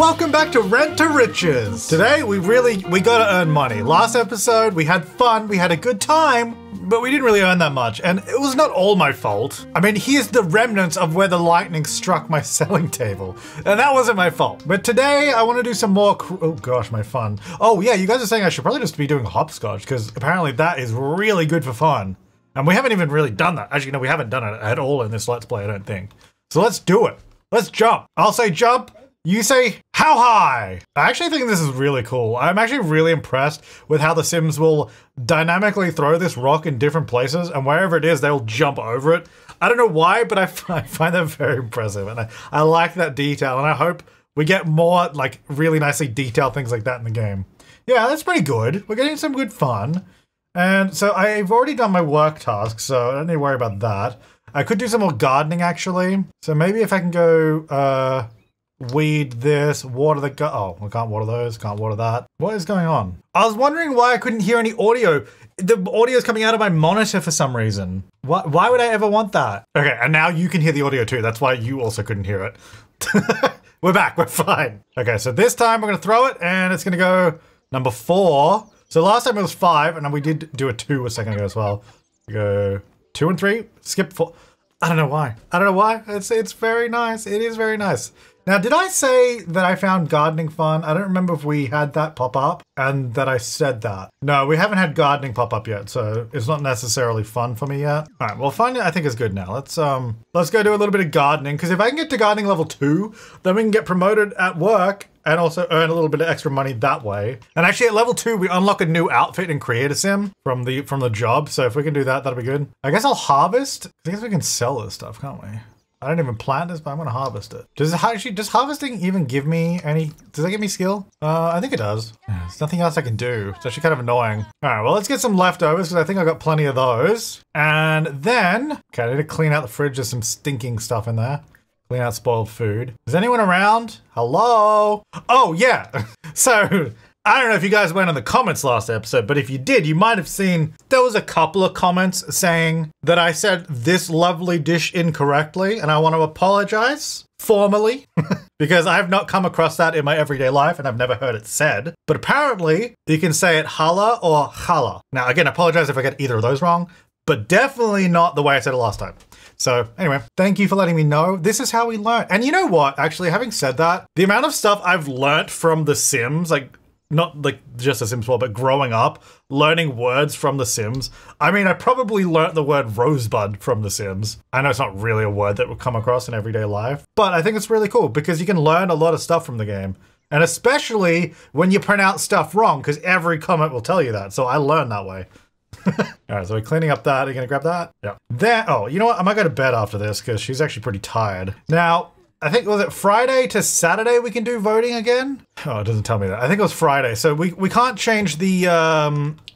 Welcome back to Rent to Riches. Today we gotta earn money. Last episode we had fun, we had a good time, but we didn't really earn that much, and it was not all my fault. I mean, here's the remnants of where the lightning struck my selling table, and that wasn't my fault. But today I want to do some more oh gosh, my fun. Oh yeah, you guys are saying I should probably just be doing hopscotch, because apparently that is really good for fun. And we haven't even really done that. Actually, no, we haven't done it at all in this Let's Play, I don't think. So let's do it. Let's jump. I'll say jump. You say, how high? I actually think this is really cool. I'm actually really impressed with how The Sims will dynamically throw this rock in different places, and wherever it is, they'll jump over it. I don't know why, but I find that very impressive, and I like that detail, and I hope we get more, like, really nicely detailed things like that in the game. Yeah, that's pretty good. We're getting some good fun. And so I've already done my work task, so I don't need to worry about that. I could do some more gardening, actually. So maybe if I can go, weed this, water the oh, I can't water those, can't water that. What is going on? I was wondering why I couldn't hear any audio. The audio is coming out of my monitor for some reason. Why would I ever want that? Okay, and now you can hear the audio too. That's why you also couldn't hear it. We're back, we're fine. Okay, so this time we're gonna throw it and it's gonna go number 4. So last time it was 5, and then we did do a 2 a second ago as well. We go 2 and 3, skip 4. I don't know why. I don't know why. It's very nice. It is very nice. Now, did I say that I found gardening fun? I don't remember if we had that pop up and that I said that. No, we haven't had gardening pop up yet, so it's not necessarily fun for me yet. All right, well, fun I think is good now. Let's go do a little bit of gardening, because if I can get to gardening level 2, then we can get promoted at work and also earn a little bit of extra money that way. And actually at level 2, we unlock a new outfit and create a sim from the job. So if we can do that, that'll be good. I guess I'll harvest. I guess we can sell this stuff, can't we? I don't even plant this, but I'm gonna harvest it. Does harvesting even give me any, does that give me skill? I think it does. There's nothing else I can do. It's actually kind of annoying. All right, well, let's get some leftovers because I think I've got plenty of those. And then, okay, I need to clean out the fridge. There's some stinking stuff in there. Clean out spoiled food. Is anyone around? Hello? Oh yeah, so. I don't know if you guys went in the comments last episode, but if you did, you might have seen there was a couple of comments saying that I said this lovely dish incorrectly, and I want to apologize formally because I have not come across that in my everyday life and I've never heard it said. But apparently you can say it challah or challah. Now, again, I apologize if I get either of those wrong, but definitely not the way I said it last time. So anyway, thank you for letting me know. This is how we learn. And you know what? Actually, having said that, the amount of stuff I've learnt from The Sims, like, not like just The Sims 4, but growing up, learning words from The Sims. I mean, I probably learned the word Rosebud from The Sims. I know it's not really a word that would come across in everyday life, but I think it's really cool because you can learn a lot of stuff from the game. And especially when you pronounce stuff wrong, because every comment will tell you that. So I learned that way. All right, so we're cleaning up that. Are you gonna grab that? Yeah. There, oh, you know what? I might go to bed after this because she's actually pretty tired. Now, I think, was it Friday to Saturday we can do voting again? Oh, it doesn't tell me that. I think it was Friday. So we can't change the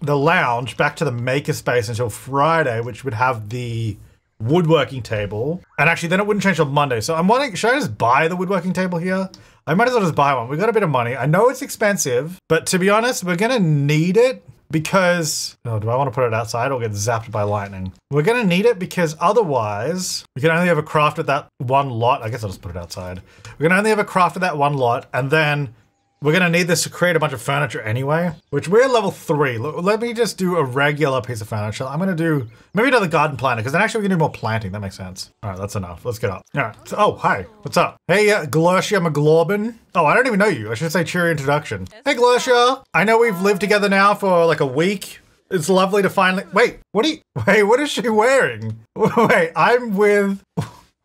lounge back to the makerspace until Friday, which would have the woodworking table. And actually then it wouldn't change till Monday. So I'm wondering, should I just buy the woodworking table here? I might as well just buy one. We got a bit of money. I know it's expensive, but to be honest, we're gonna need it because, oh, do I want to put it outside or get zapped by lightning? We're gonna need it because otherwise we can only ever craft at that one lot. I guess I'll just put it outside. We can only ever craft at that one lot, and then we're gonna need this to create a bunch of furniture anyway, which we're level 3. Let me just do a regular piece of furniture. I'm gonna do maybe another garden planter because then actually we can do more planting. That makes sense. All right, that's enough. Let's get up. All right. So, oh, hi. What's up? Hey, Glorsha McGlorbin. Oh, I don't even know you. I should say cheery introduction. Hey, Glorsha. I know we've lived together now for like a week. It's lovely to finally. Wait, what is she wearing? Wait, I'm with.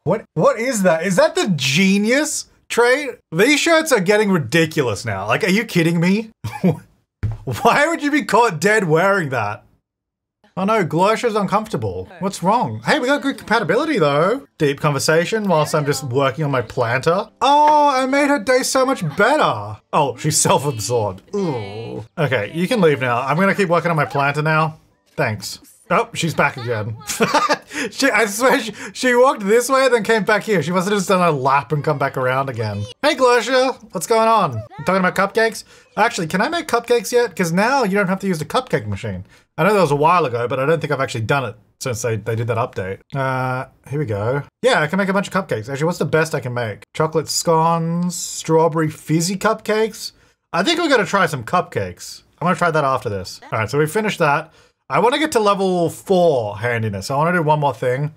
What is that? Is that the genius trade? These shirts are getting ridiculous now. Like, are you kidding me? Why would you be caught dead wearing that? Oh no, Glorsha's uncomfortable. What's wrong? Hey, we got good compatibility though. Deep conversation whilst I'm just working on my planter. Oh, I made her day so much better. Oh, she's self-absorbed. Ooh. Okay, you can leave now. I'm gonna keep working on my planter now. Thanks. Oh, she's back again. I swear she walked this way and then came back here. She must have just done a lap and come back around again. Hey, Glorsha, what's going on? I'm talking about cupcakes? Actually, can I make cupcakes yet? Because now you don't have to use the cupcake machine. I know that was a while ago, but I don't think I've actually done it since they did that update. Here we go. Yeah, I can make a bunch of cupcakes. Actually, what's the best I can make? Chocolate scones, strawberry fizzy cupcakes. I think we're gonna try some cupcakes. I'm gonna try that after this. All right, so we finished that. I wanna get to level 4 handiness. I wanna do one more thing.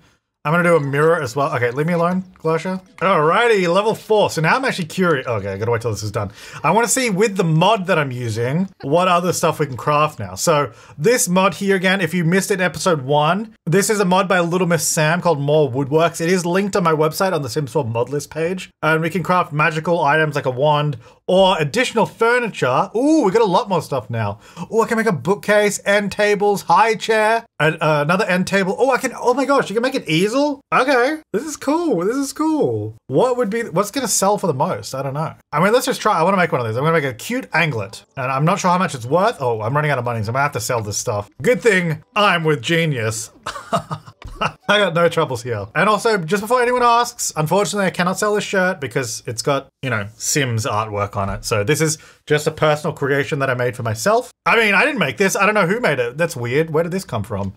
I'm gonna do a mirror as well. Okay, leave me alone, Glorsha. Alrighty, level 4. So now I'm actually curious. Okay, I gotta wait till this is done. I wanna see with the mod that I'm using, what other stuff we can craft now. So this mod here again, if you missed it in episode 1, this is a mod by Little Miss Sam called More Woodworks. It is linked on my website on the Sims 4 mod list page. And we can craft magical items like a wand or additional furniture. Ooh, we got a lot more stuff now. Ooh, I can make a bookcase, end tables, high chair, and another end table. Oh, I can, oh my gosh, you can make an easel. Okay, this is cool, this is cool. What would be, what's gonna sell for the most? I don't know. I mean, let's just try, I wanna make one of these. I'm gonna make a cute anglet and I'm not sure how much it's worth. Oh, I'm running out of money, so I'm gonna have to sell this stuff. Good thing I'm with genius. I got no troubles here. And also, just before anyone asks, unfortunately I cannot sell this shirt because it's got, you know, Sims artwork on it. So this is just a personal creation that I made for myself. I mean, I didn't make this, I don't know who made it. That's weird, where did this come from?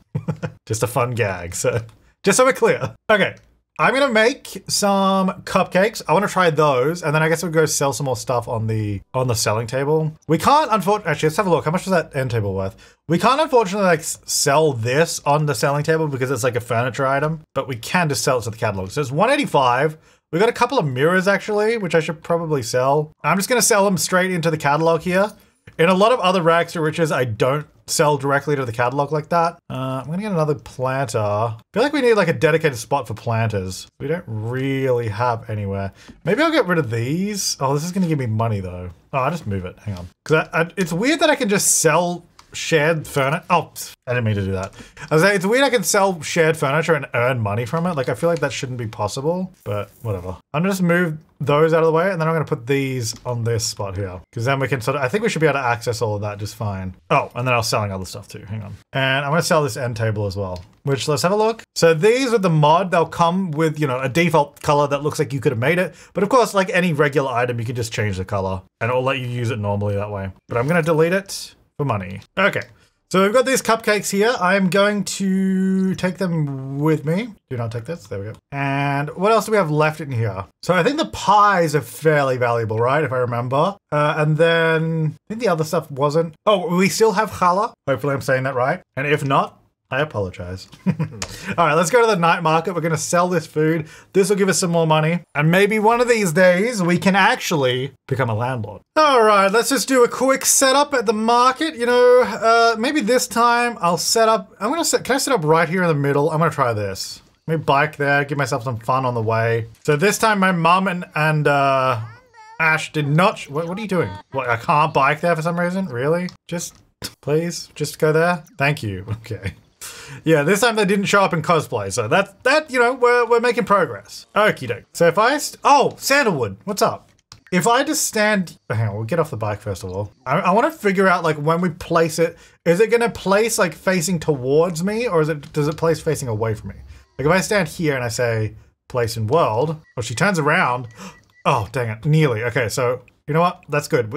Just a fun gag, so. Just so we're clear. Okay, I'm gonna make some cupcakes. I wanna try those, and then I guess we'll go sell some more stuff on the selling table. We can't, unfortunately, actually, let's have a look. How much was that end table worth? We can't, unfortunately, like sell this on the selling table because it's like a furniture item, but we can just sell it to the catalog. So it's 185. We've got a couple of mirrors actually, which I should probably sell. I'm just gonna sell them straight into the catalog here. In a lot of other Rags to Riches, I don't sell directly to the catalog like that. I'm gonna get another planter. I feel like we need like a dedicated spot for planters. We don't really have anywhere. Maybe I'll get rid of these. Oh, this is gonna give me money though. Oh, I'll just move it, hang on. Cause it's weird that I can just sell shared furniture. Oh, I didn't mean to do that. I was like, it's weird I can sell shared furniture and earn money from it. Like, I feel like that shouldn't be possible, but whatever. I'm gonna just move those out of the way, and then I'm gonna put these on this spot here. Cause then we can sort of, I think we should be able to access all of that just fine. Oh, and then I was selling other stuff too, hang on. And I'm gonna sell this end table as well, which let's have a look. So these with the mod, they'll come with, you know, a default color that looks like you could have made it. But of course, like any regular item, you can just change the color and it'll let you use it normally that way. But I'm gonna delete it for money. Okay, so we've got these cupcakes here. I'm going to take them with me. Do not take this, there we go. And what else do we have left in here? So I think the pies are fairly valuable, right, if I remember. And then I think the other stuff wasn't. Oh, we still have challah. Hopefully I'm saying that right. And if not, I apologize. All right, let's go to the night market. We're gonna sell this food. This will give us some more money. And maybe one of these days we can actually become a landlord. All right, let's just do a quick setup at the market. You know, maybe this time I'll set up, can I set up right here in the middle? I'm gonna try this. Let me bike there, give myself some fun on the way. So this time my mum and Ash did not, what are you doing? What, I can't bike there for some reason? Really? Just, please, just go there? Thank you, okay. Yeah, this time they didn't show up in cosplay, so that you know, we're making progress. Okie doke. So if I, oh, Sandalwood, what's up? If I just stand, hang on, we'll get off the bike first of all. I wanna figure out like when we place it, is it gonna place like facing towards me or does it place facing away from me? Like if I stand here and I say place in world, or she turns around, oh dang it, nearly. Okay, so you know what, that's good,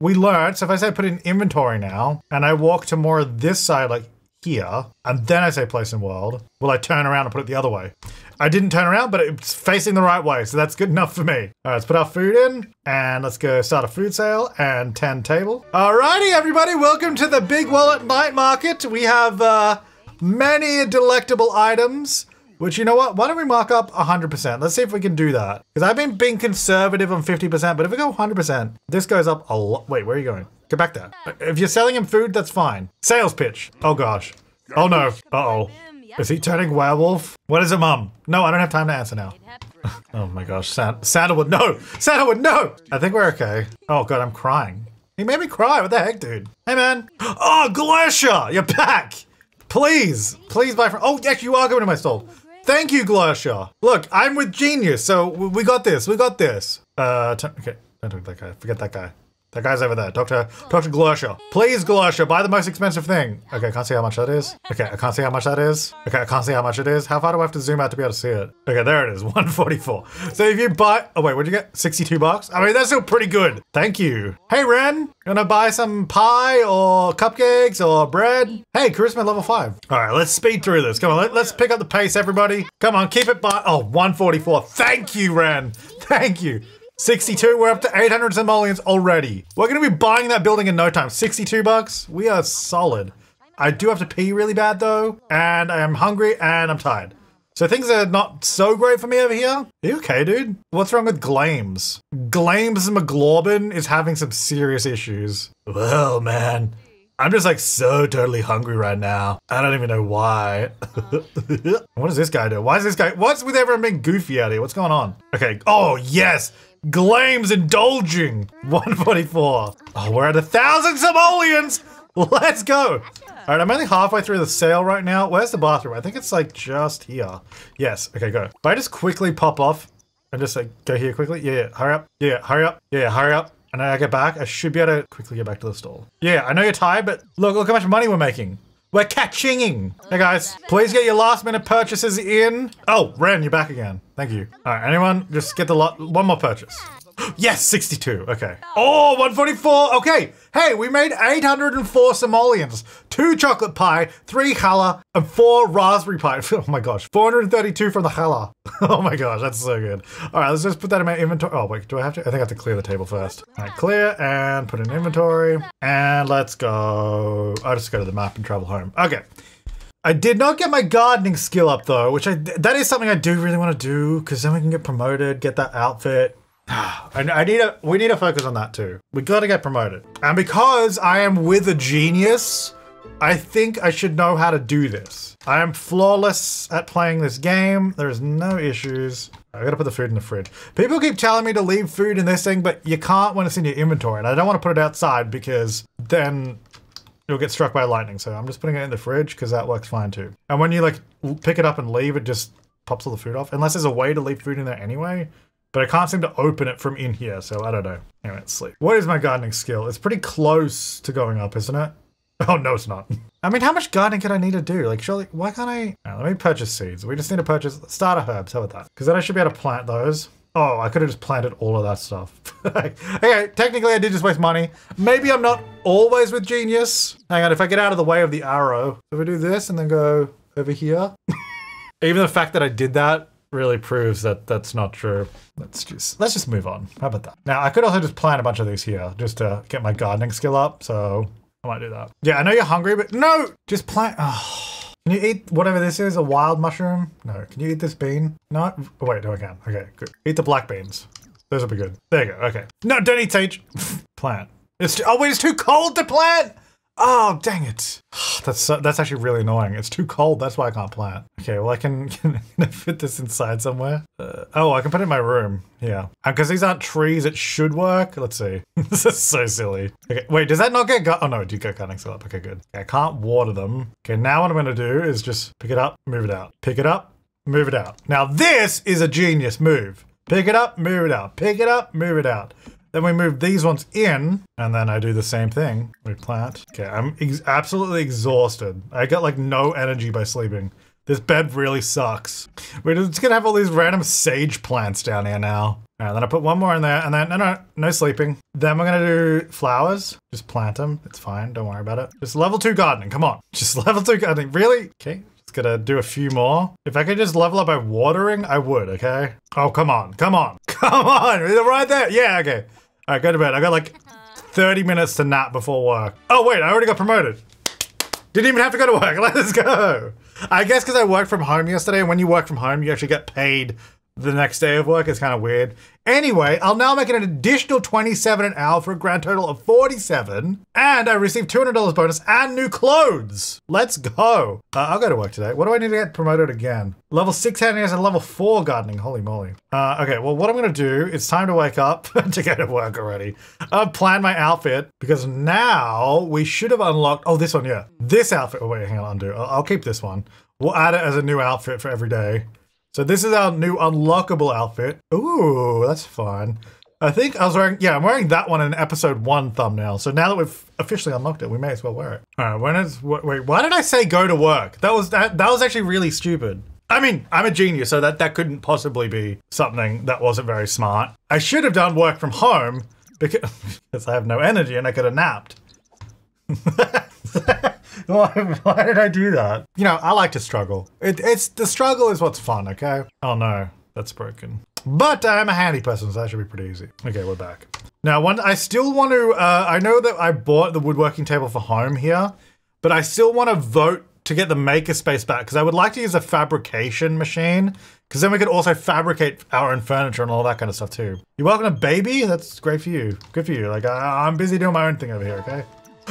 we learned. So if I say put in inventory now and I walk to more of this side like here, and then I say place in world, will I turn around and put it the other way? I didn't turn around, but it's facing the right way, so that's good enough for me. All right, let's put our food in, and let's go start a food sale, and 10 table. Alrighty, everybody, welcome to the Big Wallet Night Market. We have many delectable items, which, you know what, why don't we mark up 100%? Let's see if we can do that. Because I've been being conservative on 50%, but if we go 100%, this goes up a lot. Wait, where are you going? Get back there. If you're selling him food, that's fine. Sales pitch. Oh gosh. Oh no. Uh-oh. Is he turning werewolf? What is it, Mum? No, I don't have time to answer now. Oh my gosh. Sandalwood, no! Sandalwood, no! I think we're okay. Oh god, I'm crying. He made me cry. What the heck, dude? Hey, man. Oh, Glorsha! You're back! Please! Please buy from- Oh, yes, you are coming to my stall. Thank you, Glorsha. Look, I'm with genius, so we got this. Okay. Don't do that guy. Forget that guy. That guy's over there. Dr. Glorsha. Please, Glorsha, buy the most expensive thing. Okay, I can't see how much that is. Okay, I can't see how much that is. Okay, I can't see how much it is. How far do I have to zoom out to be able to see it? Okay, there it is, 144. So if you buy, oh wait, what'd you get? 62 bucks? I mean, that's still pretty good. Thank you. Hey, Ren, you wanna buy some pie or cupcakes or bread? Hey, charisma level 5. All right, let's speed through this. Come on, let's pick up the pace, everybody. Come on, keep it by, oh, 144. Thank you, Ren. Thank you. 62, we're up to 800 simoleons already. We're gonna be buying that building in no time. 62 bucks, we are solid. I do have to pee really bad though, and I am hungry and I'm tired. So things are not so great for me over here. Are you okay, dude? What's wrong with Glames? Glames McGlorbin is having some serious issues. Well, man, I'm just like so totally hungry right now. I don't even know why. What does this guy do? Why is this guy, what's with everyone being goofy out here? What's going on? Okay, oh yes. Glames indulging, 144. Oh, we're at 1,000 simoleons. Let's go. All right, I'm only halfway through the sale right now. Where's the bathroom? I think it's like just here. Yes, okay, go. If I just quickly pop off and just like go here quickly. Yeah, hurry up. Yeah, hurry up. Yeah, hurry up. And I get back. I should be able to quickly get back to the stall. Yeah, I know you're tired, but look how much money we're making. We're catching. Hey guys, please get your last minute purchases in. Oh, Ren, you're back again. Thank you. All right, anyone just get the lot, one more purchase. Yes, 62, okay. Oh, 144, okay. Hey, we made 804 simoleons, 2 chocolate pie, 3 challah, and 4 raspberry pie. Oh my gosh, 432 from the challah. Oh my gosh, that's so good. All right, let's just put that in my inventory. Oh wait, do I have to? I think I have to clear the table first. All right, clear and put in inventory. And let's go, I'll just go to the map and travel home. Okay. I did not get my gardening skill up though, which that is something I do really want to do, because then we can get promoted, get that outfit. We need to focus on that too. We gotta get promoted. And because I am with a genius, I think I should know how to do this. I am flawless at playing this game. There's no issues. I gotta put the food in the fridge. People keep telling me to leave food in this thing, but you can't when it's in your inventory. And I don't want to put it outside because then you'll get struck by lightning. So I'm just putting it in the fridge because that works fine too. And when you like pick it up and leave, it just pops all the food off. Unless there's a way to leave food in there anyway. But I can't seem to open it from in here, so I don't know. Anyway, let's sleep. What is my gardening skill? It's pretty close to going up, isn't it? Oh, no, it's not. I mean, how much gardening could I need to do? Like, surely, why can't I? All right, let me purchase seeds. We just need to purchase starter herbs, how about that? Because then I should be able to plant those. Oh, I could have just planted all of that stuff. Okay, technically I did just waste money. Maybe I'm not always with genius. Hang on, if I get out of the way of the arrow, if we do this and then go over here. Even the fact that I did that really proves that that's not true. Let's just move on. How about that? Now I could also just plant a bunch of these here just to get my gardening skill up. So I might do that. Yeah, I know you're hungry, but no, just plant. Oh. Can you eat whatever this is? A wild mushroom? No. Can you eat this bean? No. Oh, wait, no, I can. Okay, good. Eat the black beans. Those will be good. There you go. Okay. No, don't eat sage. Plant. It's oh wait, it's too cold to plant. Oh, dang it. That's actually really annoying. It's too cold, that's why I can't plant. Okay, well I can I fit this inside somewhere? Oh, I can put it in my room, yeah. Because these aren't trees, it should work. Let's see. This is so silly. Okay, wait, does that not get oh no, it did get gardening skill up, okay, good. Okay, I can't water them. Okay, now what I'm gonna do is just pick it up, move it out. Pick it up, move it out. Now this is a genius move. Pick it up, move it out. Pick it up, move it out. Then we move these ones in, and then I do the same thing. We plant. Okay, I'm absolutely exhausted. I got like no energy by sleeping. This bed really sucks. We're just gonna have all these random sage plants down here now. All right, then I put one more in there, and then no sleeping. Then we're gonna do flowers. Just plant them. It's fine. Don't worry about it. Just level 2 gardening. Come on. Just level 2 gardening. Really? Okay. Just gonna do a few more. If I could just level up by watering, I would. Okay. Oh, come on. Come on. Come on. Right there. Yeah. Okay. All right, go to bed. I got like 30 minutes to nap before work. Oh wait, I already got promoted. Didn't even have to go to work, let's go. I guess because I worked from home yesterday, and when you work from home, you actually get paid the next day of work. It's kind of weird. Anyway, I'll now make an additional 27 an hour for a grand total of 47. And I received $200 bonus and new clothes. Let's go. I'll go to work today. What do I need to get promoted again? Level 6 handiness and level 4 gardening, holy moly. Okay, well what I'm gonna do, it's time to wake up to go to work already. I've planned my outfit because now we should have unlocked, oh this one, yeah. This outfit, oh wait, hang on, undo. I'll keep this one. We'll add it as a new outfit for every day. So this is our new unlockable outfit. Ooh, that's fun. I think I was wearing, yeah, I'm wearing that one in episode 1 thumbnail. So now that we've officially unlocked it, we may as well wear it. All right, wait, why did I say go to work? That was actually really stupid. I mean, I'm a genius, so that couldn't possibly be something that wasn't very smart. I should have done work from home because I have no energy and I could have napped. Why did I do that? You know, I like to struggle. It's the struggle is what's fun, okay? Oh no, that's broken. But I'm a handy person, so that should be pretty easy. Okay, we're back. Now, I still want to, I know that I bought the woodworking table for home here, but I still want to vote to get the makerspace back because I would like to use a fabrication machine because then we could also fabricate our own furniture and all that kind of stuff too. You're welcome to baby? That's great for you. Good for you. Like, I'm busy doing my own thing over here, okay?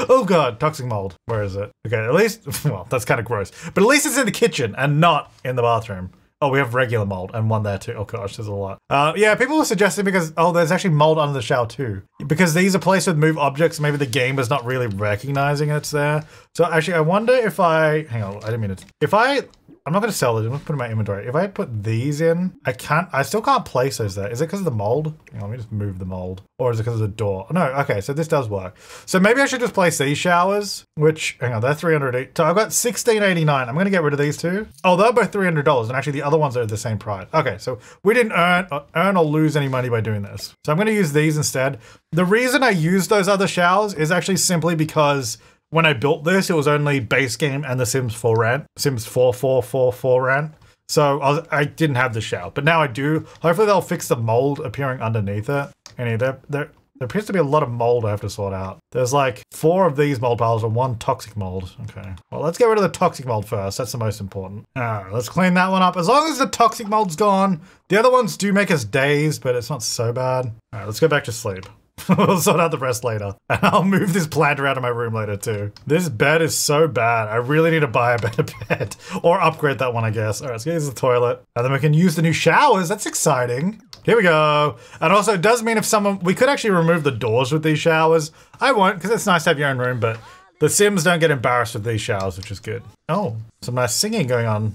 Oh God, toxic mold. Where is it? Okay, at least, well, that's kind of gross, but at least it's in the kitchen and not in the bathroom. Oh, we have regular mold and one there too. Oh gosh, there's a lot. Yeah, people were suggesting because, oh, there's actually mold under the shower too. Because these are placed with move objects, maybe the game is not really recognizing it's there. So actually I wonder if I, hang on, I didn't mean it. I'm not gonna sell it, I'm gonna put it in my inventory. If I put these in, I still can't place those there. Is it because of the mold? Hang on, let me just move the mold. Or is it because of the door? No, okay, so this does work. So maybe I should just place these showers, which, hang on, they're $300. So I've got $16.89. I'm gonna get rid of these two. Oh, they're both $300, and actually the other ones are the same price. Okay, so we didn't earn or lose any money by doing this. So I'm gonna use these instead. The reason I use those other showers is actually simply because when I built this, it was only base game and The Sims 4 Rent, Sims 4444 Rent. So I didn't have the shower, but now I do. Hopefully they'll fix the mold appearing underneath it. Anyway, there appears to be a lot of mold I have to sort out. There's like 4 of these mold piles and 1 toxic mold. Okay, well, let's get rid of the toxic mold first. That's the most important. All right, let's clean that one up. As long as the toxic mold's gone, the other ones do make us dazed, but it's not so bad. All right, let's go back to sleep. We'll sort out the rest later. And I'll move this planter out of my room later too. This bed is so bad. I really need to buy a better bed or upgrade that one, I guess. All right, let's get into the toilet. And then we can use the new showers. That's exciting. Here we go. And also it does mean if someone, we could actually remove the doors with these showers. I won't, because it's nice to have your own room, but the Sims don't get embarrassed with these showers, which is good. Oh, some nice singing going on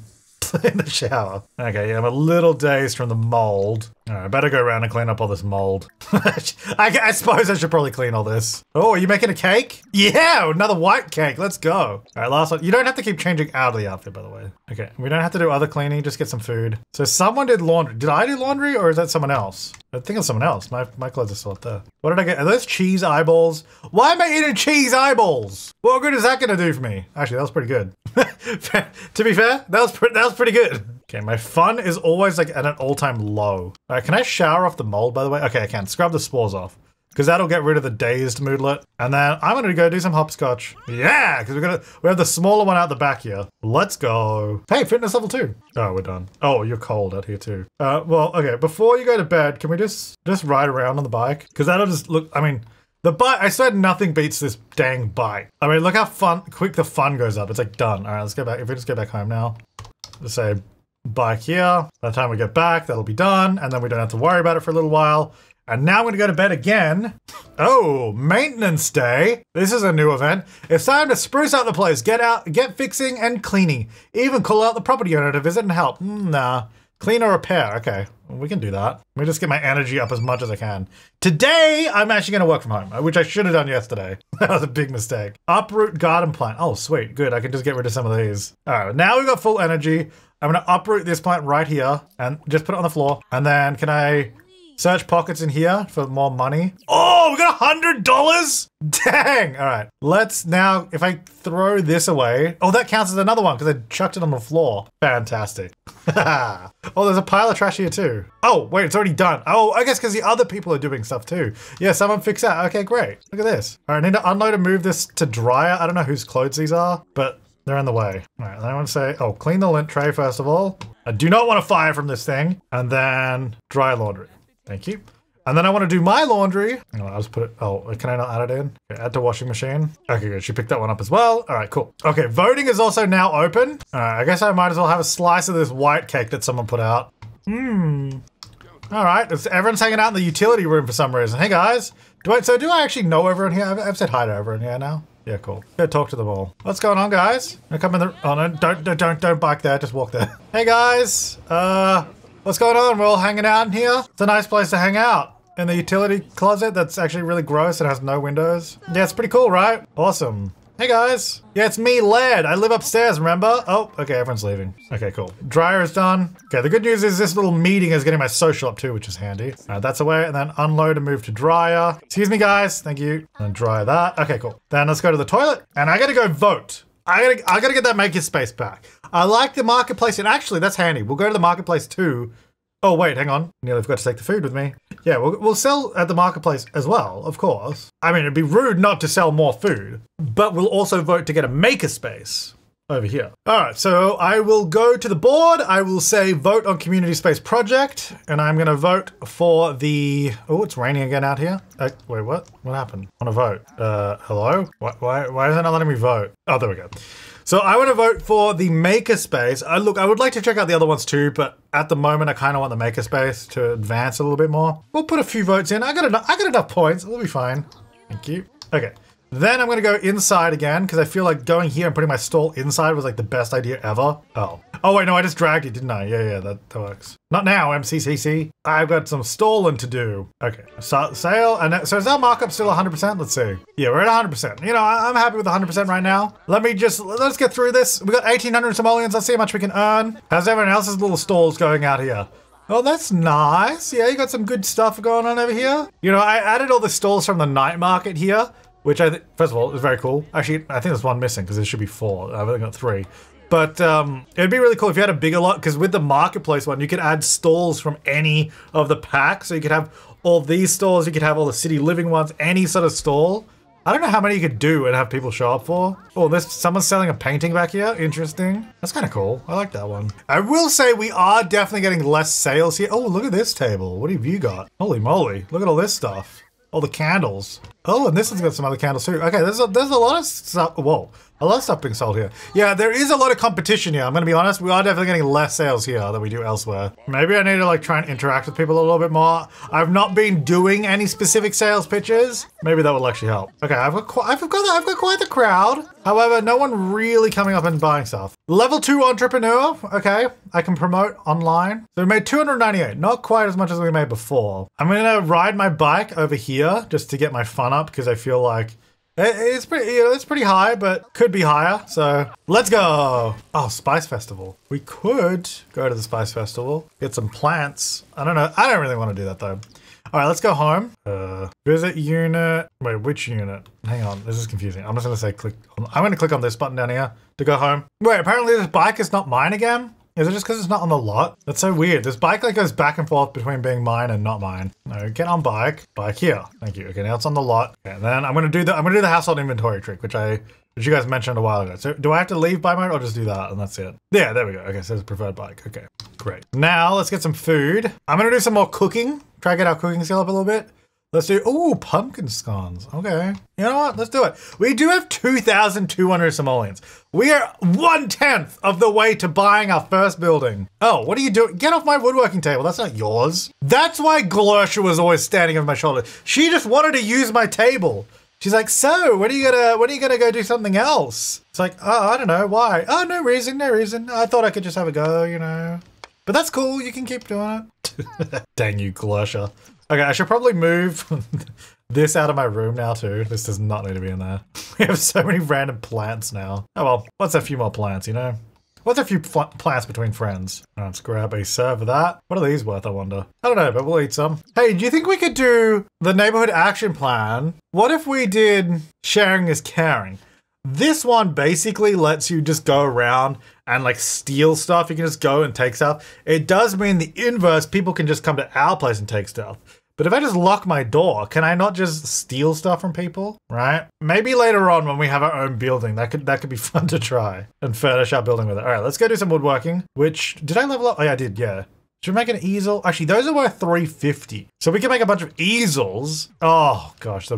in the shower. Okay, yeah, I'm a little dazed from the mold. All right, I better go around and clean up all this mold. I suppose I should probably clean all this. Oh, are you making a cake? Yeah, another white cake, let's go. All right, last one. You don't have to keep changing out of the outfit, by the way. Okay, we don't have to do other cleaning, just get some food. So someone did laundry. Did I do laundry or is that someone else? I think it's someone else. My clothes are still up there. What did I get? Are those cheese eyeballs? Why am I eating cheese eyeballs? What good is that gonna do for me? Actually, that was pretty good. To be fair, that was pretty good. Okay, my fun is always like at an all-time low. All right, can I shower off the mold, by the way? Okay, I can. Scrub the spores off, because that'll get rid of the dazed moodlet. And then I'm gonna go do some hopscotch. Yeah, because we have the smaller one out the back here. Let's go. Hey, fitness level 2. Oh, we're done. Oh, you're cold out here too. Well, okay, before you go to bed, can we just ride around on the bike? Because that'll just look, I mean, the bike, I said nothing beats this dang bike. I mean, look how quick the fun goes up. It's like done. All right, let's go back. If we just go back home now, let's say bike here. By the time we get back, that'll be done. And then we don't have to worry about it for a little while. And now I'm gonna go to bed again. Oh, maintenance day. This is a new event. It's time to spruce up the place, get out, get fixing and cleaning. Even call out the property owner to visit and help. Nah, clean or repair, okay. We can do that. Let me just get my energy up as much as I can. Today, I'm actually gonna work from home, which I should have done yesterday. That was a big mistake. Uproot garden plant. Oh, sweet, good. I can just get rid of some of these. All right, now we've got full energy. I'm gonna uproot this plant right here and just put it on the floor. And then can I search pockets in here for more money? Oh, we got $100? Dang, all right. Let's now, if I throw this away, oh, that counts as another one because I chucked it on the floor. Fantastic. Oh, there's a pile of trash here too. Oh, wait, it's already done. Oh, I guess because the other people are doing stuff too. Yeah, someone fix that. Okay, great. Look at this. All right, I need to unload and move this to dryer. I don't know whose clothes these are, but they're in the way. All right, I want to say, oh, clean the lint tray first of all. I do not want to fire from this thing. And then dry laundry. Thank you. And then I want to do my laundry. Hang on, I'll just put it, oh, can I not add it in? Okay, add to washing machine. Okay, good, she picked that one up as well. All right, cool. Okay, voting is also now open. All right, I guess I might as well have a slice of this white cake that someone put out. Mmm. All right, everyone's hanging out in the utility room for some reason. Hey guys, do I actually know everyone here? I've said hi to everyone here now. Yeah, cool. Go talk to them all. What's going on, guys? I come in the, oh no, don't bike there, just walk there. Hey guys, what's going on? We're all hanging out in here. It's a nice place to hang out. in the utility closet that's actually really gross and has no windows. Yeah, it's pretty cool, right? Awesome. Hey guys. Yeah, it's me, Laird. I live upstairs, remember? Oh, okay, everyone's leaving. Okay, cool. Dryer is done. Okay, the good news is this little meeting is getting my social up too, which is handy. All right, that's away, and then unload and move to dryer. Excuse me, guys, thank you. And dry that, okay, cool. Then let's go to the toilet, and I gotta go vote. I gotta get that makerspace back. I like the marketplace, and actually, that's handy. We'll go to the marketplace too. Oh wait, hang on. Nearly forgot to take the food with me. Yeah, we'll sell at the marketplace as well, of course. I mean, it'd be rude not to sell more food, but we'll also vote to get a makerspace over here. All right, so I will go to the board. I will say vote on community space project, and I'm gonna vote for the, oh, it's raining again out here. Wait, what? What happened? I wanna vote. Hello? Why is it not letting me vote? Oh, there we go. So I want to vote for the makerspace. Look, I would like to check out the other ones too, but at the moment I kind of want the makerspace to advance a little bit more. We'll put a few votes in. I got enough points. It'll be fine. Thank you. Okay. Then I'm going to go inside again because I feel like going here and putting my stall inside was like the best idea ever. Oh. Oh wait, no, I just dragged it, didn't I? Yeah, that works. Not now, MCCC. I've got some stalling to do. Okay, start sale, and so is our markup still 100%? Let's see. Yeah, we're at 100%. You know, I'm happy with 100% right now. Let's get through this. We got 1,800 simoleons. Let's see how much we can earn. How's everyone else's little stalls going out here? Oh, that's nice. Yeah, you got some good stuff going on over here. You know, I added all the stalls from the night market here, which I think, first of all, is very cool. Actually, I think there's one missing because there should be four. I've only got three. But it'd be really cool if you had a bigger lot, because with the marketplace one, you could add stalls from any of the packs. So you could have all these stalls, you could have all the city living ones, any sort of stall. I don't know how many you could do and have people show up for. Oh, someone's selling a painting back here. Interesting. That's kind of cool. I like that one. I will say we are definitely getting less sales here. Oh, look at this table. What have you got? Holy moly. Look at all this stuff. All the candles. Oh, and this one's got some other candles too. Okay, there's a lot of stuff. Whoa. A lot of stuff being sold here. Yeah, there is a lot of competition here. I'm gonna be honest, we are definitely getting less sales here than we do elsewhere. Maybe I need to like try and interact with people a little bit more. I've not been doing any specific sales pitches. Maybe that will actually help. Okay, I've got quite the crowd. However, no one really coming up and buying stuff. Level 2 entrepreneur. Okay, I can promote online. So we made 298, not quite as much as we made before. I'm gonna ride my bike over here just to get my fun up because I feel like it's pretty, you know, it's pretty high, but could be higher. So let's go. Oh, Spice Festival. We could go to the Spice Festival, get some plants. I don't know. I don't really want to do that though. All right, let's go home. Visit unit. Wait, which unit? Hang on, this is confusing. I'm just gonna say click. I'm gonna click on this button down here to go home. Wait, apparently this bike is not mine again. Is it just because it's not on the lot? That's so weird. This bike like goes back and forth between being mine and not mine. No, get on bike. Bike here. Thank you. Okay, now it's on the lot. Okay, and then I'm gonna do the household inventory trick, which you guys mentioned a while ago. So do I have to leave by mode or just do that and that's it? Yeah, there we go. Okay, so it's preferred bike. Okay, great. Now let's get some food. I'm gonna do some more cooking. Try to get our cooking skill up a little bit. Let's do, ooh, pumpkin scones. Okay. You know what? Let's do it. We do have 2,200 simoleons. We are 1/10 of the way to buying our first building. Oh, what are you doing? Get off my woodworking table. That's not yours. That's why Glorsha was always standing over my shoulder. She just wanted to use my table. She's like, so when are you gonna go do something else? It's like, oh, I don't know. Why? Oh, no reason. No reason. I thought I could just have a go, you know, but that's cool. You can keep doing it. Dang you, Glorsha. Okay, I should probably move this out of my room now too. This does not need to be in there. We have so many random plants now. Oh well, what's a few more plants, you know? What's a few plants between friends? All right, let's grab a serve of that. What are these worth, I wonder? I don't know, but we'll eat some. Hey, do you think we could do the neighborhood action plan? What if we did sharing is caring? This one basically lets you just go around and like steal stuff. You can just go and take stuff. It does mean the inverse, people can just come to our place and take stuff. But if I just lock my door, can I not just steal stuff from people, right? Maybe later on when we have our own building, that could be fun to try and furnish our building with it. All right, let's go do some woodworking, which, did I level up? Oh yeah, I did, yeah. Should we make an easel? Actually, those are worth 350. So we can make a bunch of easels. Oh gosh, the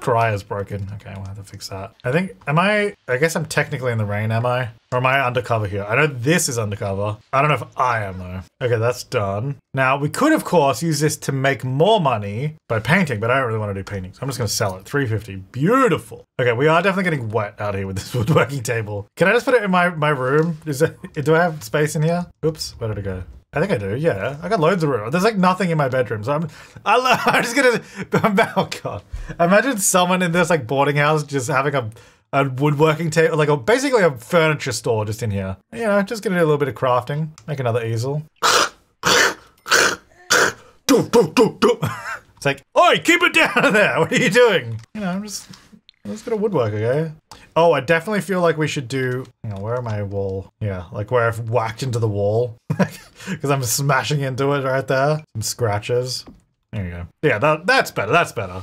dryer's broken. Okay, we'll have to fix that. I think, I guess I'm technically in the rain, am I? Or am I undercover here? I know this is undercover. I don't know if I am though. Okay, that's done. Now we could of course use this to make more money by painting, but I don't really want to do paintings. I'm just gonna sell it, 350, beautiful. Okay, we are definitely getting wet out here with this woodworking table. Can I just put it in my room? Do I have space in here? Oops, where did it go? I think I do, yeah. I got loads of room. There's like nothing in my bedroom, so I'm just gonna, oh god. Imagine someone in this like boarding house just having a woodworking table, like basically a furniture store just in here. You know, just gonna do a little bit of crafting. Make another easel. It's like, oi, keep it down there, what are you doing? You know, let's go to woodwork, okay? Oh, I definitely feel like we should do, you know, where my wall? Yeah, like where I've whacked into the wall. Because I'm smashing into it right there. Some scratches. There you go. Yeah, that's better, that's better.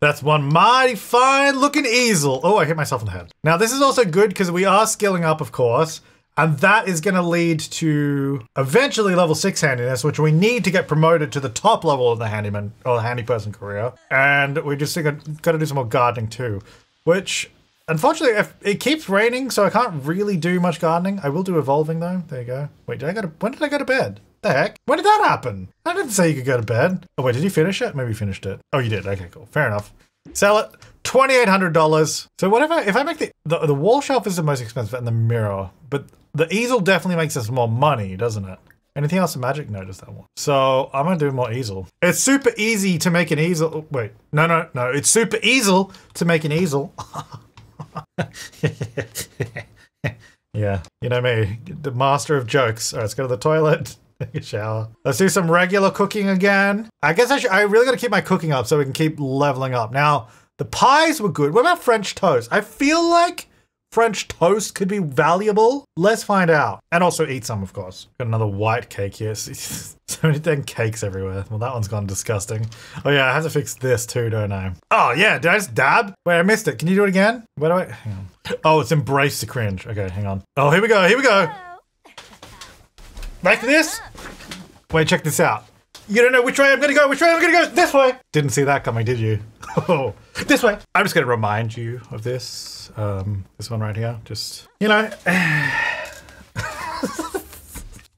That's one mighty fine looking easel. Oh, I hit myself in the head. Now this is also good because we are skilling up, of course. And that is gonna lead to eventually level 6 handiness, which we need to get promoted to the top level of the handyman or the handy person career. And we just gotta do some more gardening too, which unfortunately it keeps raining, so I can't really do much gardening. I will do evolving though. There you go. Wait, when did I go to bed? The heck? When did that happen? I didn't say you could go to bed. Oh wait, did you finish it? Maybe you finished it. Oh, you did. Okay, cool. Fair enough. Sell it. $2,800. So whatever, if I make the wall shelf is the most expensive and the mirror, but the easel definitely makes us more money, doesn't it? Anything else magic? No, just that one. So I'm gonna do more easel. It's super easy to make an easel. Oh, wait, no. It's super easel to make an easel. Yeah, you know me, the master of jokes. All right, let's go to the toilet. Take a shower. Let's do some regular cooking again. I guess I really gotta keep my cooking up so we can keep leveling up. Now, the pies were good. What about French toast? I feel like French toast could be valuable. Let's find out. And also eat some, of course. Got another white cake here. So many dang cakes everywhere. Well, that one's gone disgusting. Oh yeah, I have to fix this too, don't I? Oh yeah, did I just dab? Wait, I missed it. Can you do it again? Where do I, hang on. Oh, it's embrace the cringe. Okay, hang on. Oh, here we go, here we go. Like this? Wait, check this out. You don't know which way I'm gonna go, which way I'm gonna go! This way! Didn't see that coming, did you? Oh, this way! I'm just gonna remind you of this. This one right here, just, you know. All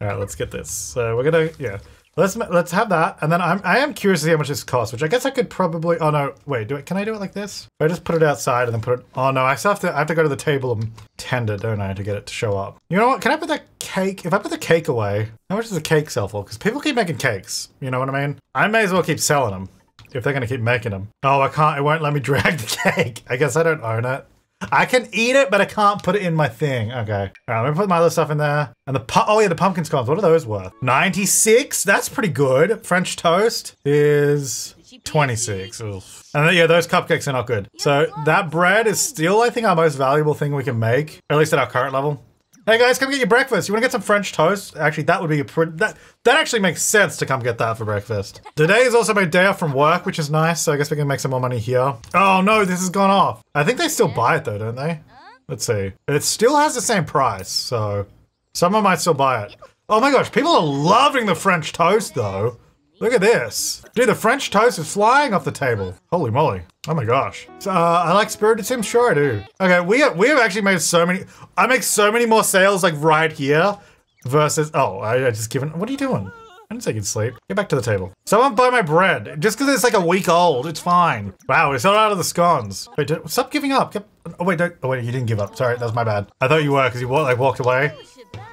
right, let's get this. So we're gonna, yeah. Let's have that, and then I am curious to see how much this costs, which I guess I could probably, oh no, wait, can I do it like this? If I just put it outside and then put it, oh no, I have to go to the table and tender, don't I, to get it to show up. You know what, can I put that cake, if I put the cake away, how much does the cake sell for? Because people keep making cakes, you know what I mean? I may as well keep selling them, if they're gonna keep making them. Oh, it won't let me drag the cake. I guess I don't own it. I can eat it, but I can't put it in my thing. Okay. All right, let me put my other stuff in there. And oh yeah, the pumpkin scones. What are those worth? 96? That's pretty good. French toast is 26. Ugh. And then, yeah, those cupcakes are not good. So that bread is still, I think, our most valuable thing we can make, at least at our current level. Hey guys, come get your breakfast. You wanna get some French toast? Actually, that would be a pretty, that actually makes sense to come get that for breakfast. Today is also my day off from work, which is nice, so I guess we can make some more money here. Oh no, this has gone off. I think they still buy it though, don't they? Let's see. It still has the same price, so someone might still buy it. Oh my gosh, people are loving the French toast though. Look at this. Dude, the French toast is flying off the table. Holy moly. Oh my gosh. I like Spirited Sims? Sure I do. Okay, we have actually made so many, I make so many more sales like right here versus, oh, I just given, what are you doing? I didn't say you'd sleep. Get back to the table. Someone buy my bread. Just because it's like a week old, it's fine. Wow, it's not out of the scones. Wait, stop giving up. Oh wait, don't, oh wait, you didn't give up. Sorry, that was my bad. I thought you were because you like walked away.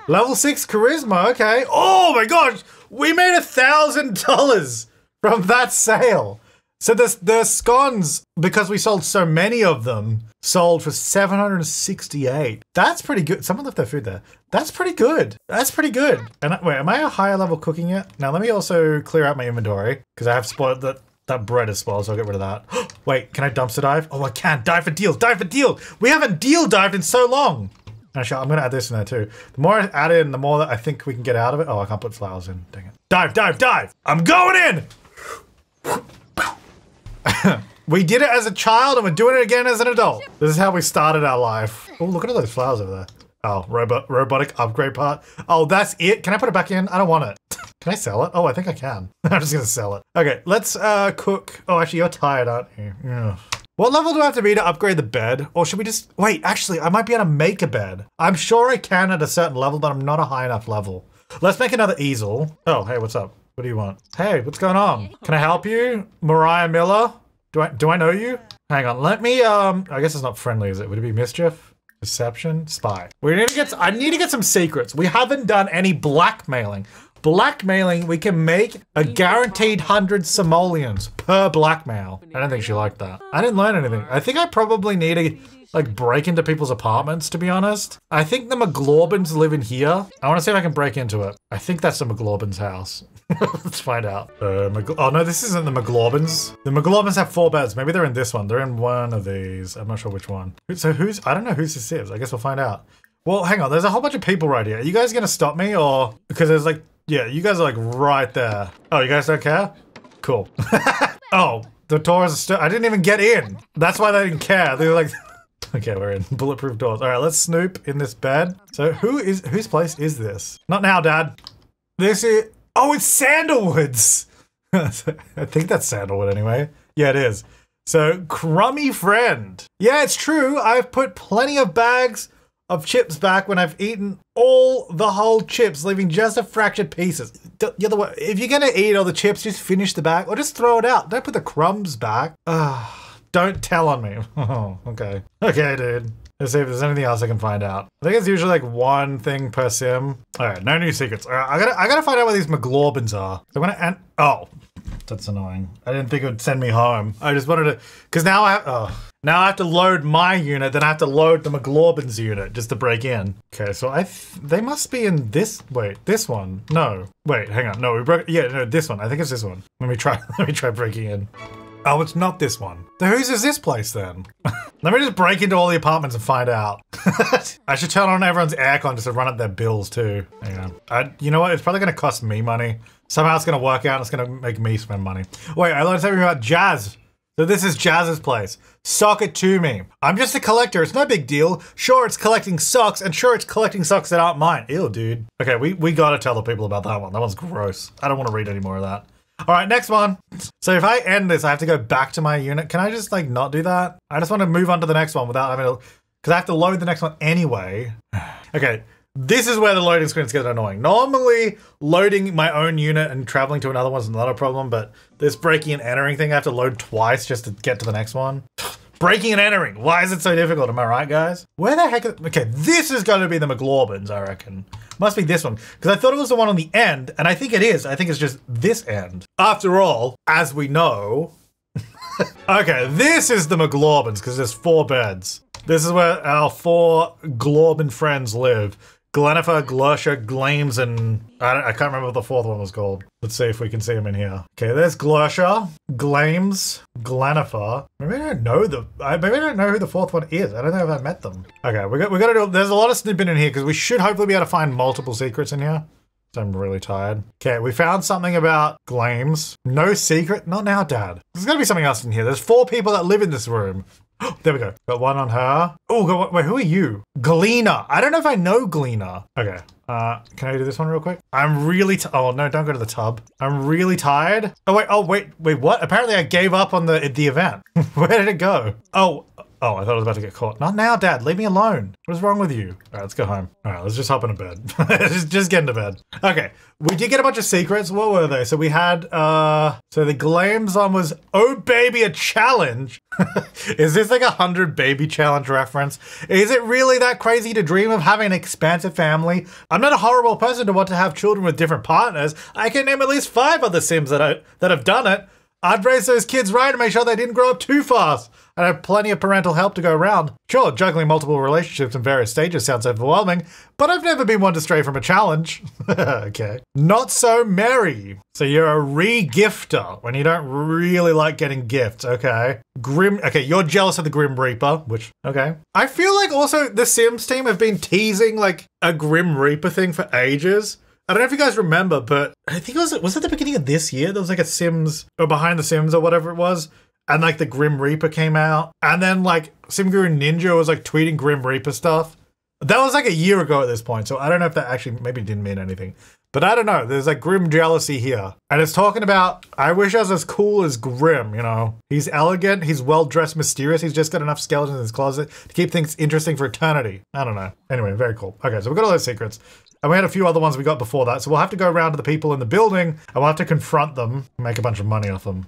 Level 6 charisma, okay. Oh my gosh, we made $1,000 from that sale. So the scones, because we sold so many of them, sold for 768. That's pretty good. Someone left their food there. That's pretty good. That's pretty good. And wait, am I a higher level cooking yet? Now let me also clear out my inventory because I have spoiled that bread is spoiled, so I'll get rid of that. Wait, can I dumpster dive? Oh, I can. Dive for deals, dive for deals. We haven't deal dived in so long. Actually, I'm gonna add this in there too. The more I add in, the more that I think we can get out of it. Oh, I can't put flowers in, dang it. Dive, dive, dive! I'm going in! We did it as a child and we're doing it again as an adult. This is how we started our life. Oh, look at all those flowers over there. Oh, robotic upgrade part. Oh, that's it? Can I put it back in? I don't want it. Can I sell it? Oh, I think I can. I'm just gonna sell it. Okay, let's cook. Oh, actually, you're tired, aren't you? Yeah. What level do I have to be to upgrade the bed? Or should we just, wait, actually, I might be able to make a bed. I'm sure I can at a certain level, but I'm not a high enough level. Let's make another easel. Oh, hey, what's up? What do you want? Hey, what's going on? Can I help you? Mariah Miller? Do I know you? Hang on, let me, I guess it's not friendly, is it? Would it be mischief? Deception? Spy. I need to get some secrets. We haven't done any blackmailing. Blackmailing, we can make a guaranteed 100 simoleons per blackmail. I don't think she liked that. I didn't learn anything. I think I probably need to like break into people's apartments, to be honest. I think the McGlorbins live in here. I want to see if I can break into it. I think that's the McGlorbins' house. Let's find out. Oh no, this isn't the McGlorbins. The McGlorbins have 4 beds. Maybe they're in this one. They're in one of these. I'm not sure which one. So who's, I don't know whose this is. I guess we'll find out. Well, hang on. There's a whole bunch of people right here. Are you guys going to stop me or, because there's like, yeah, you guys are like right there. Oh, you guys don't care? Cool. Oh, the doors are still, I didn't even get in. That's why they didn't care. They were like, okay, we're in bulletproof doors. All right, let's snoop in this bed. So whose place is this? Not now, Dad. This is, oh, it's Sandalwood's. I think that's Sandalwood anyway. Yeah, it is. So crummy friend. Yeah, it's true. I've put plenty of bags of chips back when I've eaten all the whole chips, leaving just the fractured pieces. The other way, if you're gonna eat all the chips, just finish the bag or just throw it out. Don't put the crumbs back. Don't tell on me. Okay. Okay, dude. Let's see if there's anything else I can find out. I think it's usually like one thing per sim. All right, no new secrets. All right, I gotta find out where these McGlorbins are. So when oh, that's annoying. I didn't think it would send me home. I just wanted to, cause now now I have to load my unit, then I have to load the McGlorbin's unit just to break in. Okay, so they must be in this, wait, this one. No, wait, hang on. No, we broke, yeah, no, this one. I think it's this one. Let me try breaking in. Oh, it's not this one. Then whose is this place then? Let me just break into all the apartments and find out. I should turn on everyone's aircon just to run up their bills too. Hang on. You know what? It's probably gonna cost me money. Somehow it's gonna work out and it's gonna make me spend money. Wait, I learned something about Jazz. So this is Jazz's place. Sock it to me. I'm just a collector. It's no big deal. Sure, it's collecting socks, and sure, it's collecting socks that aren't mine. Ew, dude. Okay, we gotta tell the people about that one. That one's gross. I don't want to read any more of that. All right, next one. So if I end this, I have to go back to my unit. Can I just like not do that? I just want to move on to the next one without having to, because I have to load the next one anyway. Okay. This is where the loading screens get annoying. Normally, loading my own unit and traveling to another one is not a problem, but this breaking and entering thing, I have to load twice just to get to the next one. Breaking and entering, why is it so difficult? Am I right, guys? Where the heck is, okay, this is gonna be the McGlorbins, I reckon. Must be this one, because I thought it was the one on the end, and I think it is. I think it's just this end. After all, as we know, okay, this is the McGlorbins, because there's 4 beds. This is where our 4 Glorbin friends live. Glenifer, Glorsha, Glames, and I can't remember what the 4th one was called. Let's see if we can see them in here. Okay, there's Glorsha, Glames, Glenifer. Maybe I don't know who the 4th one is. I don't know if I met them. Okay, we gotta do. There's a lot of snipping in here because we should hopefully be able to find multiple secrets in here. So I'm really tired. Okay, we found something about Glames. No secret, not now, Dad. There's gotta be something else in here. There's 4 people that live in this room. There we go. Got one on her. Oh, wait, who are you? Gleena. I don't know if I know Gleena. Okay. Can I do this one real quick? I'm really oh no, don't go to the tub. I'm really tired. Oh wait, what? Apparently I gave up on the event. Where did it go? Oh, I thought I was about to get caught. Not now, Dad, leave me alone. What is wrong with you? All right, let's go home. All right, let's just hop into bed. just get into bed. Okay, we did get a bunch of secrets. What were they? So we had, so the Glames one was, oh baby, a challenge. Is this like a 100 baby challenge reference? Is it really that crazy to dream of having an expansive family? I'm not a horrible person to want to have children with different partners. I can name at least 5 other Sims that have done it. I'd raise those kids right and make sure they didn't grow up too fast. I'd have plenty of parental help to go around. Sure, juggling multiple relationships in various stages sounds overwhelming, but I've never been one to stray from a challenge. Okay. Not so merry. So you're a re-gifter when you don't really like getting gifts. Okay. Grim, okay, you're jealous of the Grim Reaper, which, okay. I feel like also the Sims team have been teasing like a Grim Reaper thing for ages. I don't know if you guys remember, but I think it was at the beginning of this year, there was like a Sims, or Behind the Sims or whatever it was, and like the Grim Reaper came out, and then like SimGuru Ninja was like tweeting Grim Reaper stuff. That was like a year ago at this point, so I don't know if that actually maybe didn't mean anything. But I don't know, there's like grim jealousy here. And it's talking about, I wish I was as cool as Grim, you know? He's elegant, he's well-dressed, mysterious, he's just got enough skeletons in his closet to keep things interesting for eternity. I don't know. Anyway, very cool. Okay, so we've got all those secrets. And we had a few other ones we got before that. So we'll have to go around to the people in the building and we'll have to confront them and make a bunch of money off them.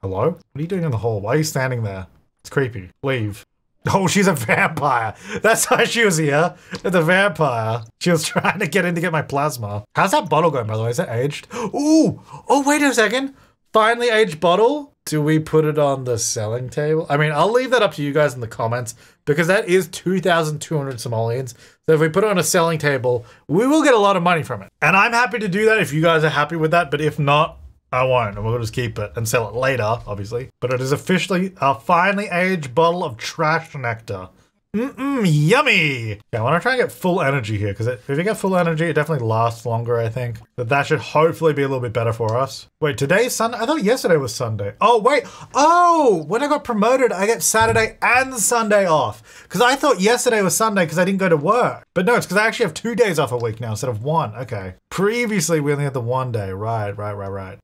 Hello? What are you doing in the hall? Why are you standing there? It's creepy. Leave. Oh, she's a vampire. That's how she was here. The vampire. She was trying to get in to get my plasma. How's that bottle going, by the way? Is it aged? Ooh! Oh, wait a second. Finally aged bottle. Do we put it on the selling table? I mean, I'll leave that up to you guys in the comments because that is 2,200 simoleons. So if we put it on a selling table, we will get a lot of money from it. And I'm happy to do that if you guys are happy with that. But if not, I won't, and we'll just keep it and sell it later, obviously. But it is officially a finely aged bottle of trash nectar. Mm-mm, yummy! Yeah, I want to try and get full energy here, because if you get full energy, it definitely lasts longer, I think. But that should hopefully be a little bit better for us. Wait, today's Sunday? I thought yesterday was Sunday. Oh, wait. Oh, when I got promoted, I get Saturday and Sunday off. Because I thought yesterday was Sunday because I didn't go to work. But no, it's because I actually have 2 days off a week now instead of one. Okay. Previously, we only had the one day. Right.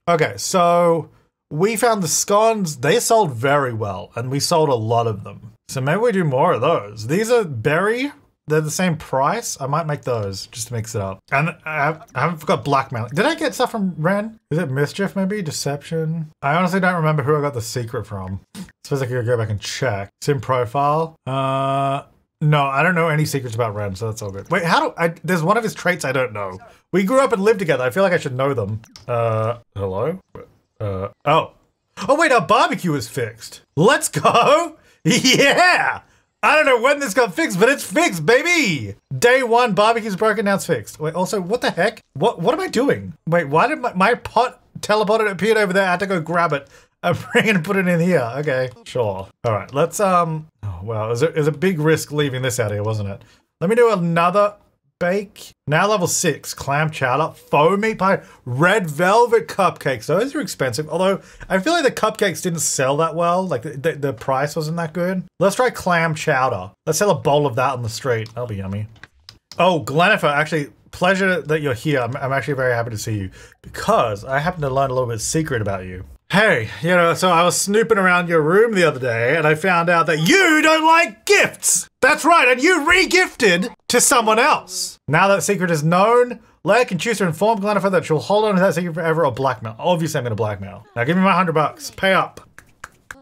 Okay, so we found the scones. They sold very well, and we sold a lot of them. So maybe we do more of those. These are berry. They're the same price. I might make those just to mix it up. And I haven't forgot blackmail. Did I get stuff from Ren? Is it mischief maybe? Deception? I honestly don't remember who I got the secret from. Suppose I could go back and check. Sim profile. No, I don't know any secrets about Ren, so that's all good. Wait, how do I? There's one of his traits I don't know. We grew up and lived together. I feel like I should know them. Hello? Oh. Oh wait, our barbecue is fixed. Let's go. Yeah! I don't know when this got fixed, but it's fixed, baby! Day one, barbecue's broken, now it's fixed. Wait, also, what the heck? What am I doing? Wait, why did my pot teleported appeared over there? I had to go grab it. I'm bringing and put it in here. Okay, sure. All right, let's, oh, wow, it was a big risk leaving this out here, wasn't it? Let me do another bake. Now level 6, clam chowder, faux meat pie, red velvet cupcakes. Those are expensive, although I feel like the cupcakes didn't sell that well. Like the price wasn't that good. Let's try clam chowder. Let's sell a bowl of that on the street. That'll be yummy. Oh, Glenifer, actually, pleasure that you're here. I'm actually very happy to see you because I happen to learn a little bit secret about you. Hey, you know, so I was snooping around your room the other day and I found out that you don't like gifts. That's right, and you re-gifted to someone else. Now that secret is known, Leia can choose to inform Glenifer that she'll hold on to that secret forever or blackmail. Obviously I'm gonna blackmail. Now give me my $100, pay up.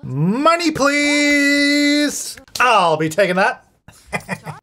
Money please! I'll be taking that.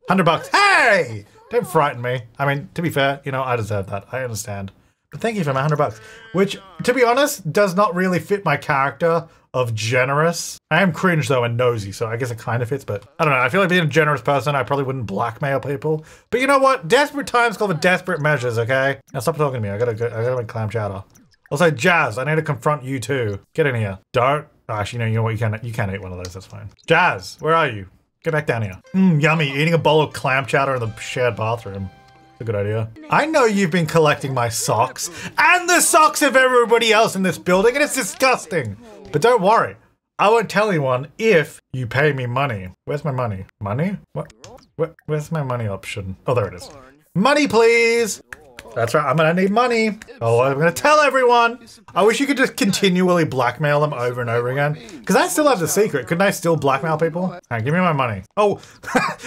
$100, hey! Don't frighten me. I mean, to be fair, you know, I deserve that, I understand. Thank you for my $100, which, to be honest, does not really fit my character of generous. I am cringe though and nosy, so I guess it kind of fits, but I don't know. I feel like being a generous person, I probably wouldn't blackmail people. But you know what? Desperate times call for desperate measures, okay? Now stop talking to me. I gotta make clam chowder. Also, Jazz, I need to confront you too. Get in here. Don't. Actually, no, you know what? You can eat one of those. That's fine. Jazz, where are you? Get back down here. Mmm, yummy. Eating a bowl of clam chowder in the shared bathroom. A good idea. I know you've been collecting my socks and the socks of everybody else in this building, and it's disgusting. But don't worry, I won't tell anyone if you pay me money. Where's my money? Money? What? Where's my money option? Oh, there it is. Money, please. That's right, I'm gonna need money. Oh, I'm gonna tell everyone. I wish you could just continually blackmail them over and over again. Because I still have the secret. Couldn't I still blackmail people? All right, give me my money. Oh,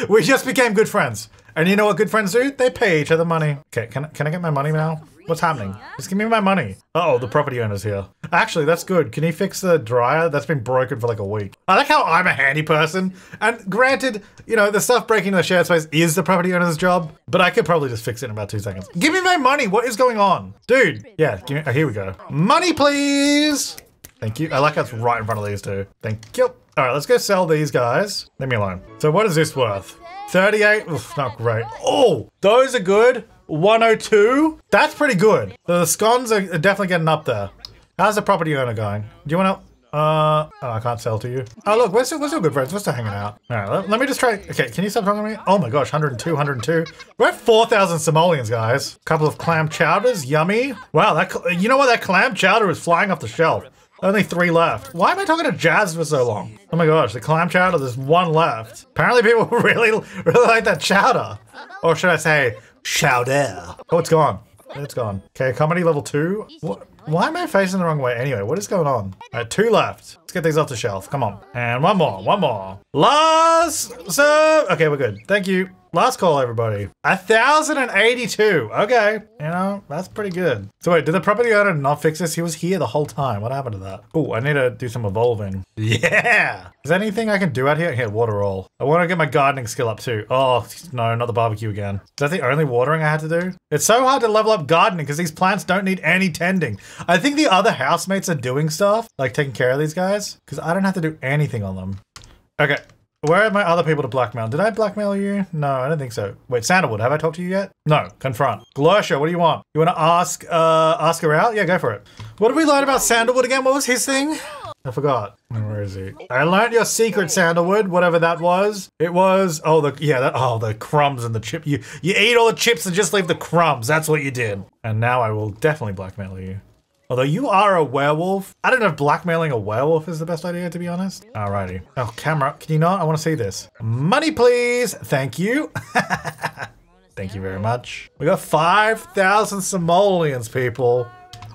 we just became good friends. And you know what good friends do? They pay each other money. Okay, can I get my money now? What's happening? Just give me my money. Uh-oh, the property owner's here. Actually, that's good. Can you fix the dryer? That's been broken for like a week. I like how I'm a handy person. And granted, you know, the stuff breaking into the shared space is the property owner's job, but I could probably just fix it in about 2 seconds. Give me my money. What is going on? Dude. Yeah, give me, oh, here we go. Money, please. Thank you. I like how it's right in front of these two. Thank you. All right, let's go sell these guys. Leave me alone. So what is this worth? 38, oof, not great. Oh, those are good. 102, that's pretty good. The scones are definitely getting up there. How's the property owner going? Do you want to, oh, I can't sell to you. Oh look, we're still good friends, we're still hanging out. All right, let me just try, okay, can you stop talking to me? Oh my gosh, 102. We're at 4,000 simoleons, guys. Couple of clam chowders, yummy. Wow, that, you know what, that clam chowder is flying off the shelf. Only 3 left. Why am I talking to Jazz for so long? Oh my gosh, the clam chowder, there's 1 left. Apparently people really like that chowder. Or should I say, chowder. Oh, it's gone. It's gone. Okay, comedy level 2. What? Why am I facing the wrong way anyway? What is going on? All right, 2 left. Let's get these off the shelf, come on. And one more. Last serve. Okay, we're good, thank you. Last call, everybody. 1,082. Okay. You know, that's pretty good. So wait, did the property owner not fix this? He was here the whole time. What happened to that? Oh, I need to do some evolving. Yeah. Is there anything I can do out here? Here, water roll. I want to get my gardening skill up too. Oh, no, not the barbecue again. Is that the only watering I had to do? It's so hard to level up gardening because these plants don't need any tending. I think the other housemates are doing stuff, like taking care of these guys, because I don't have to do anything on them. Okay. Where are my other people to blackmail? Did I blackmail you? No, I don't think so. Wait, Sandalwood, have I talked to you yet? No, confront. Glorsha, what do you want? You want to ask her out? Yeah, go for it. What did we learn about Sandalwood again? What was his thing? I forgot. Where is he? I learned your secret, Sandalwood, whatever that was. It was, oh, the, yeah, that, oh, the crumbs and the chip. You eat all the chips and just leave the crumbs. That's what you did. And now I will definitely blackmail you. Although you are a werewolf. I don't know if blackmailing a werewolf is the best idea, to be honest. Alrighty. Oh, camera. Can you not? I want to see this. Money, please. Thank you. Thank you very much. We got 5,000 simoleons, people.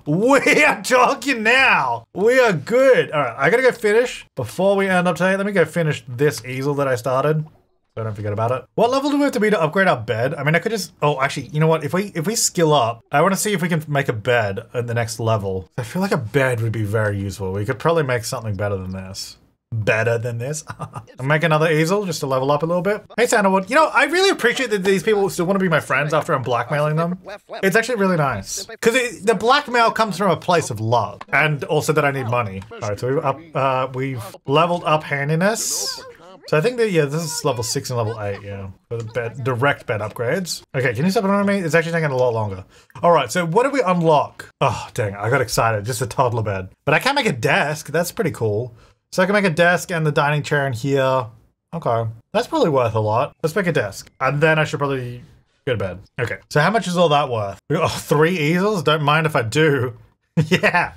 We are talking now. We are good. All right. I got to go finish. Before we end up today, let me go finish this easel that I started. So don't forget about it. What level do we have to be to upgrade our bed? I mean, I could just, oh, actually, you know what? If we skill up, I want to see if we can make a bed at the next level. I feel like a bed would be very useful. We could probably make something better than this. Better than this. I'll make another easel just to level up a little bit. Hey, Sandalwood, you know, I really appreciate that these people still want to be my friends after I'm blackmailing them. It's actually really nice. Because the blackmail comes from a place of love and also that I need money. All right, so we've leveled up handiness. So I think that, yeah, this is level 6 and level 8, yeah. For the bed, direct bed upgrades. Okay, can you stop it on me? It's actually taking a lot longer. All right, so what did we unlock? Oh, dang, I got excited. Just a toddler bed. But I can make a desk. That's pretty cool. So I can make a desk and the dining chair in here. Okay, that's probably worth a lot. Let's make a desk. And then I should probably go to bed. Okay, so how much is all that worth? We got 3 easels? Don't mind if I do. Yeah.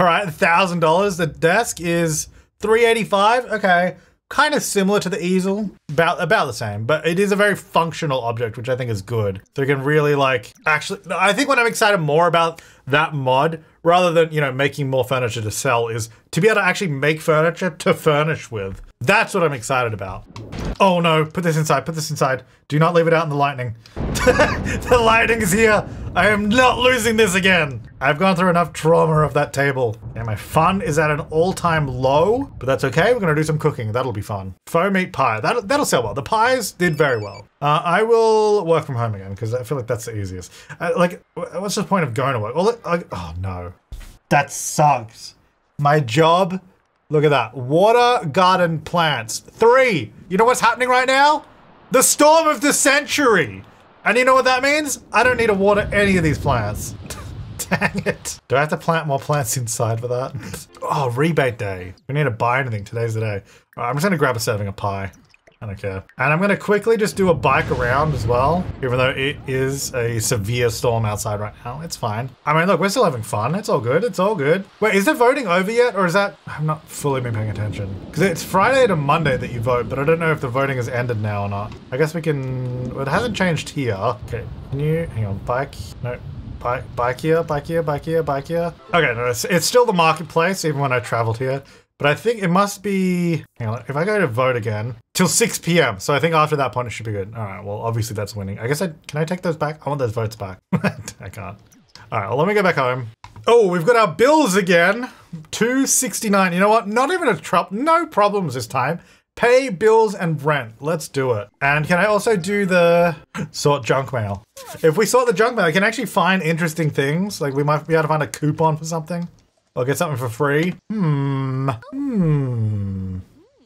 All right, $1,000. The desk is $385. Okay. Kind of similar to the easel, about the same, but it is a very functional object, which I think is good. So you can really like, actually, I think what I'm excited more about that mod, rather than, you know, making more furniture to sell, is to be able to actually make furniture to furnish with. That's what I'm excited about. Oh no, put this inside, put this inside. Do not leave it out in the lightning. The lightning is here. I am not losing this again. I've gone through enough trauma of that table. And my fun is at an all-time low, but that's okay. We're gonna do some cooking. That'll be fun. Faux meat pie. That'll sell well. The pies did very well. I will work from home again because I feel like that's the easiest. Like, what's the point of going to work? Well, oh no, that sucks. My job. Look at that. Water, garden, plants. 3. You know what's happening right now? The storm of the century. And you know what that means? I don't need to water any of these plants. Dang it. Do I have to plant more plants inside for that? Oh, rebate day. We need to buy anything. Today's the day. All right, I'm just gonna grab a serving of pie. I don't care. And I'm gonna quickly just do a bike around as well, even though it is a severe storm outside right now. It's fine. I mean, look, we're still having fun. It's all good. It's all good. Wait, is the voting over yet? Or is that, I've not fully been paying attention. Because it's Friday to Monday that you vote, but I don't know if the voting has ended now or not. I guess we can, well, it hasn't changed here. Okay, can you, hang on, bike, no. Bike here, bike here, bike here, bike here. Okay, no, it's still the marketplace, even when I traveled here. But I think it must be, hang on, if I go to vote again, till 6 p.m. So I think after that point, it should be good. All right, well, obviously that's winning. I guess can I take those back? I want those votes back. I can't. All right, well, let me go back home. Oh, we've got our bills again. $2.69, you know what? Not even a trap, no problems this time. Pay bills and rent, let's do it. And can I also do the sort junk mail? If we sort the junk mail, I can actually find interesting things. Like we might be able to find a coupon for something. I'll get something for free. Can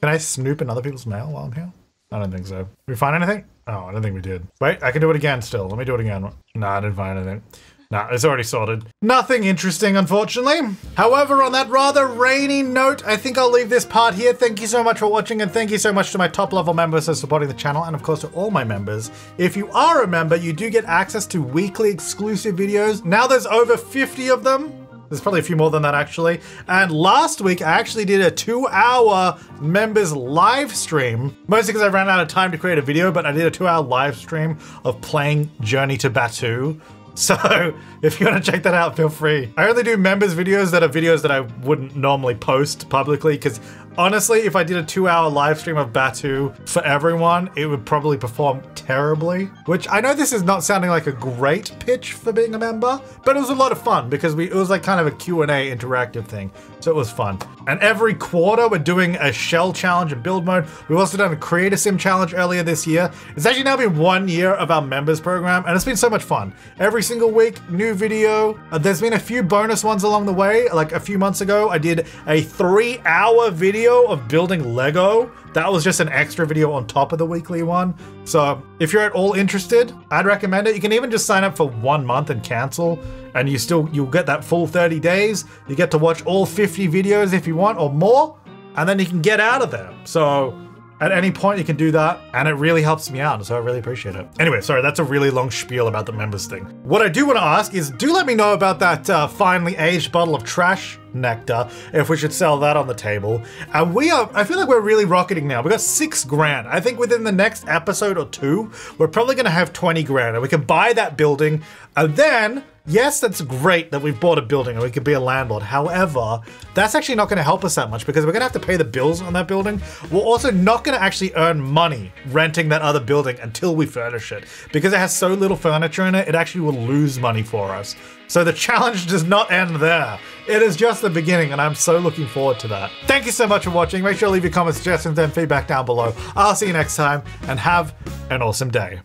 I snoop in other people's mail while I'm here? I don't think so. Did we find anything? Oh, I don't think we did. Wait, I can do it again still. Let me do it again. Nah, I didn't find anything. Nah, it's already sorted. Nothing interesting, unfortunately. However, on that rather rainy note, I think I'll leave this part here. Thank you so much for watching, and thank you so much to my top level members for supporting the channel, and of course to all my members. If you are a member, you do get access to weekly exclusive videos. Now there's over 50 of them. There's probably a few more than that actually. And last week I actually did a 2-hour members live stream, mostly because I ran out of time to create a video, but I did a 2-hour live stream of playing Journey to Batuu. So if you want to check that out, feel free. I only do members videos that are videos that I wouldn't normally post publicly because Honestly, if I did a 2-hour live stream of Batuu for everyone, it would probably perform terribly. Which I know this is not sounding like a great pitch for being a member, but it was a lot of fun because it was like kind of a Q&A interactive thing. So it was fun. And every quarter we're doing a shell challenge in build mode. We've also done a create a sim challenge earlier this year. It's actually now been 1 year of our members program and it's been so much fun. Every single week, new video. There's been a few bonus ones along the way. Like a few months ago, I did a 3-hour video of building Lego. That was just an extra video on top of the weekly one. So if you're at all interested, I'd recommend it. You can even just sign up for 1 month and cancel. And you'll get that full 30 days. You get to watch all 50 videos if you want or more, and then you can get out of there. So at any point you can do that, and it really helps me out, so I really appreciate it. Anyway, sorry, that's a really long spiel about the members thing. What I do want to ask is, do let me know about that finely aged bottle of trash nectar, if we should sell that on the table. And we are, I feel like we're really rocketing now. We got 6 grand. I think within the next episode or two, we're probably gonna have 20 grand and we can buy that building. And then, yes, that's great that we've bought a building and we could be a landlord. However, that's actually not gonna help us that much because we're gonna have to pay the bills on that building. We're also not gonna actually earn money renting that other building until we furnish it. Because it has so little furniture in it, it actually will lose money for us. So the challenge does not end there. It is just the beginning and I'm so looking forward to that. Thank you so much for watching. Make sure to leave your comments, suggestions, and feedback down below. I'll see you next time and have an awesome day.